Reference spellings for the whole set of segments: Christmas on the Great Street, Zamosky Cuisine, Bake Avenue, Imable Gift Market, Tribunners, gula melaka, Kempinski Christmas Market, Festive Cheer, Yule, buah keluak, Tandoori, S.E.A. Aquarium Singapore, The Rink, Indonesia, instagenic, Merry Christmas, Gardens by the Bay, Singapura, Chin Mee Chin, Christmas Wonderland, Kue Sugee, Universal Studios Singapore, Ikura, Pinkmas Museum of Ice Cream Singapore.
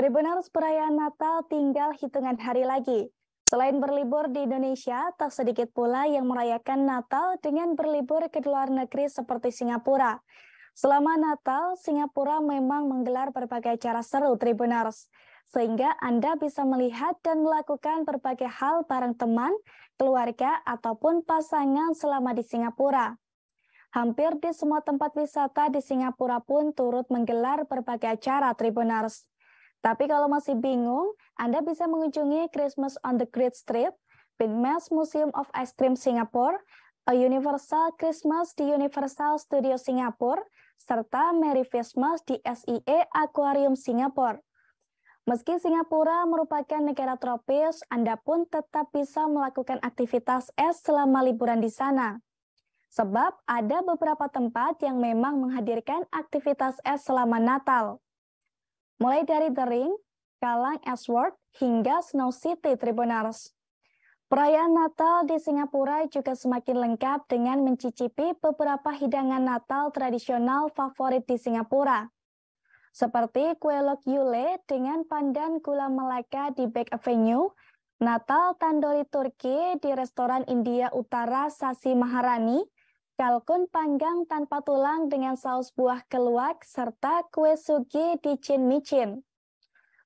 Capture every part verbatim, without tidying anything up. Tribunners, perayaan Natal tinggal hitungan hari lagi. Selain berlibur di Indonesia, tak sedikit pula yang merayakan Natal dengan berlibur ke luar negeri seperti Singapura. Selama Natal, Singapura memang menggelar berbagai acara seru Tribunners, sehingga Anda bisa melihat dan melakukan berbagai hal bareng teman, keluarga, ataupun pasangan selama di Singapura. Hampir di semua tempat wisata di Singapura pun turut menggelar berbagai acara Tribunners. Tapi kalau masih bingung, Anda bisa mengunjungi Christmas on the Great Street, Pinkmas Museum of Ice Cream Singapore, A Universal Christmas di Universal Studios Singapore, serta Merry Christmas di S E A. Aquarium Singapore. Meski Singapura merupakan negara tropis, Anda pun tetap bisa melakukan aktivitas es selama liburan di sana. Sebab ada beberapa tempat yang memang menghadirkan aktivitas es selama Natal. Mulai dari The Rink, Kallang Ice World, hingga Snow City Tribunners. Perayaan Natal di Singapura juga semakin lengkap dengan mencicipi beberapa hidangan Natal tradisional favorit di Singapura. Seperti kue lok yule dengan pandan gula Melaka di Bake Avenue, Natal Tandoori Turki di restoran India Utara Shahi Maharani, kalkun panggang tanpa tulang dengan saus buah keluak, serta kue sugi di Chin Mee Chin.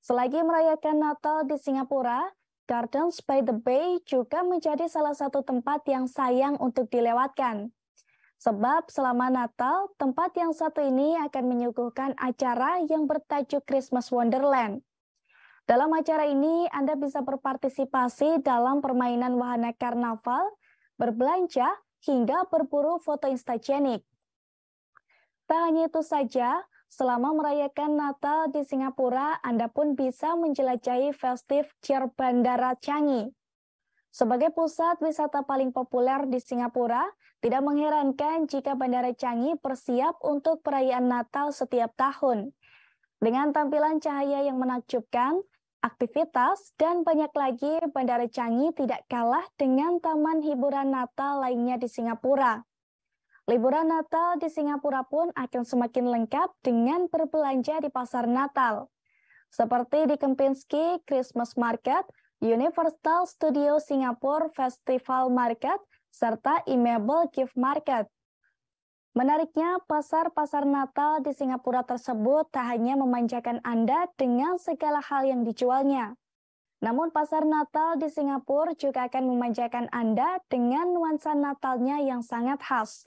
Selagi merayakan Natal di Singapura, Gardens by the Bay juga menjadi salah satu tempat yang sayang untuk dilewatkan. Sebab selama Natal, tempat yang satu ini akan menyuguhkan acara yang bertajuk Christmas Wonderland. Dalam acara ini, Anda bisa berpartisipasi dalam permainan wahana karnaval, berbelanja, hingga berburu foto instagenik. Tak hanya itu saja, selama merayakan Natal di Singapura, Anda pun bisa menjelajahi Festive Cheer Bandara Changi. Sebagai pusat wisata paling populer di Singapura, tidak mengherankan jika Bandara Changi bersiap untuk perayaan Natal setiap tahun. Dengan tampilan cahaya yang menakjubkan, aktivitas, dan banyak lagi, Bandara Changi tidak kalah dengan taman hiburan Natal lainnya di Singapura. Liburan Natal di Singapura pun akan semakin lengkap dengan berbelanja di pasar Natal. Seperti di Kempinski Christmas Market, Universal Studios Singapore Festival Market, serta Imable Gift Market. Menariknya, pasar-pasar Natal di Singapura tersebut tak hanya memanjakan Anda dengan segala hal yang dijualnya. Namun pasar Natal di Singapura juga akan memanjakan Anda dengan nuansa Natalnya yang sangat khas.